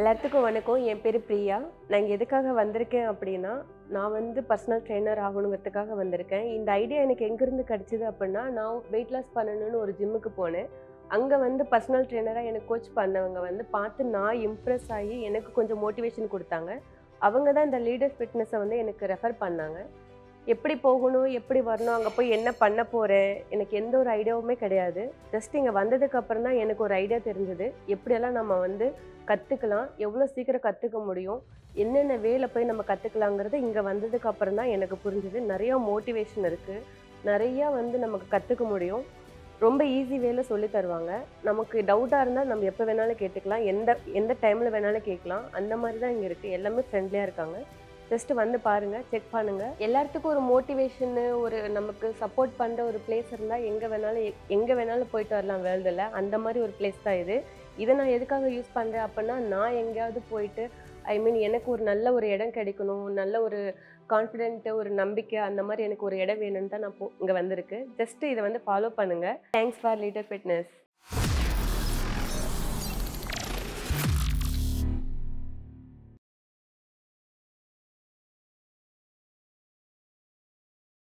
எல்லாத்துக்கும் வணக்கம். என் பேர் பிரியா. நான் இங்கே எதுக்காக வந்திருக்கேன் அப்படின்னா, நான் வந்து பர்சனல் ட்ரெய்னர் ஆகணுங்கிறதுக்காக வந்திருக்கேன். இந்த ஐடியா எனக்கு எங்கேருந்து கிடச்சிது அப்படின்னா, நான் வெயிட் லாஸ் பண்ணணும்னு ஒரு ஜிம்முக்கு போனேன். அங்கே வந்து பர்சனல் ட்ரெய்னராக எனக்கு கோச் பண்ணவங்க வந்து பார்த்து நான் இம்ப்ரெஸ் ஆகி எனக்கு கொஞ்சம் மோட்டிவேஷன் கொடுத்தாங்க. அவங்க தான் இந்த லீடர் ஃபிட்னஸை வந்து எனக்கு ரெஃபர் பண்ணாங்க. எப்படி போகணும், எப்படி வரணும், அங்கே போய் என்ன பண்ண போகிறேன், எனக்கு எந்த ஒரு ஐடியாவுமே கிடையாது. ஜஸ்ட் இங்கே வந்ததுக்கப்புறம் தான் எனக்கு ஒரு ஐடியா தெரிஞ்சுது. எப்படியெல்லாம் நம்ம வந்து கற்றுக்கலாம், எவ்வளோ சீக்கிரம் கற்றுக்க முடியும், என்னென்ன வேலை போய் நம்ம கற்றுக்கலாங்கிறது இங்கே வந்ததுக்கப்புறம் தான் எனக்கு புரிஞ்சுது. நிறையா மோட்டிவேஷன் இருக்குது, நிறையா வந்து நமக்கு கற்றுக்க முடியும். ரொம்ப ஈஸி வேலை சொல்லி தருவாங்க. நமக்கு டவுட்டாக இருந்தால் நம்ம எப்போ வேணாலும் கேட்டுக்கலாம், எந்த டைமில் வேணாலும் கேட்கலாம். அந்த மாதிரி தான் இங்கே இருக்குது. எல்லாமே ஃப்ரெண்ட்லியாக இருக்காங்க. ஜஸ்ட்டு வந்து பாருங்கள், செக் பண்ணுங்கள். எல்லாத்துக்கும் ஒரு மோட்டிவேஷனு, ஒரு நமக்கு சப்போர்ட் பண்ணுற ஒரு பிளேஸ் இருந்தால் எங்கே வேணாலும் போயிட்டு வரலாம் வேர்ல்டில். அந்த மாதிரி ஒரு பிளேஸ் தான் இது. இதை நான் எதுக்காக யூஸ் பண்ணுறேன் அப்படின்னா, நான் எங்கேயாவது போயிட்டு எனக்கு ஒரு நல்ல ஒரு இடம் கிடைக்கணும், நல்ல ஒரு கான்ஃபிடென்ட்டு, ஒரு நம்பிக்கை, அந்த மாதிரி எனக்கு ஒரு இடம் வேணும்னு தான் நான் இங்கே வந்திருக்கு. ஜஸ்ட்டு இதை வந்து ஃபாலோ பண்ணுங்கள். Thanks for leader fitness.